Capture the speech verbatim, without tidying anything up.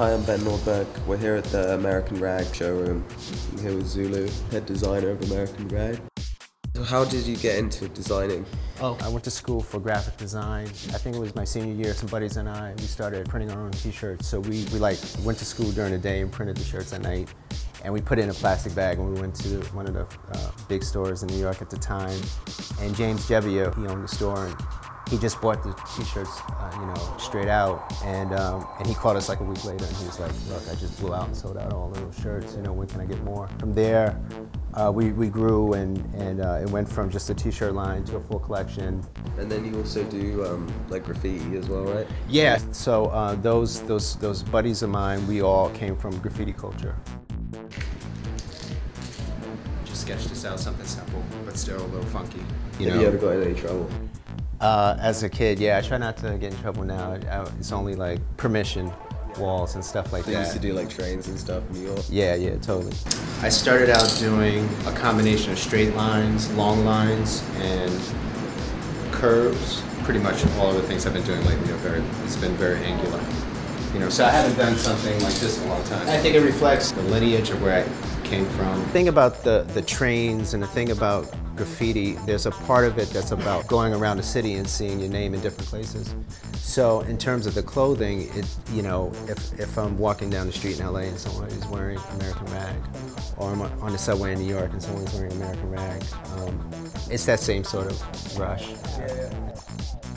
Hi, I'm Ben Nordberg. We're here at the American Rag showroom. I'm here with Zulu, head designer of American Rag. So how did you get into designing? Oh, I went to school for graphic design. I think it was my senior year. Some buddies and I, we started printing our own t-shirts. So we, we like went to school during the day and printed the shirts at night. And we put it in a plastic bag when we went to one of the uh, big stores in New York at the time. And James Jebbia, he owned the store, and he just bought the t-shirts, uh, you know, straight out. And um, and he called us like a week later, and he was like, "Look, I just blew out and sold out all those shirts. You know, when can I get more?" From there, uh, we we grew, and and uh, it went from just a t-shirt line to a full collection. And then you also do um, like graffiti as well, right? Yeah. So uh, those those those buddies of mine, we all came from graffiti culture. Sketch this out, something simple, but still a little funky. You know? Have you ever got in any trouble? Uh, as a kid, yeah, I try not to get in trouble now. I, I, it's only like permission walls and stuff like they that. They used to do like trains and stuff in New York. Yeah, yeah, totally. I started out doing a combination of straight lines, long lines, and curves. Pretty much all of the things I've been doing lately are very, it's been very angular. You know, so I haven't done something like this in a long time. I think it reflects the lineage of where I came from. The thing about the, the trains and the thing about graffiti, there's a part of it that's about going around the city and seeing your name in different places. So in terms of the clothing, it, you know, if, if I'm walking down the street in L A and someone is wearing American Rag, or I'm on the subway in New York and someone's wearing American Rag, um, it's that same sort of rush. Yeah, yeah.